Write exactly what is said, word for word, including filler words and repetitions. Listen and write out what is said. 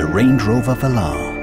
the Range Rover Velar.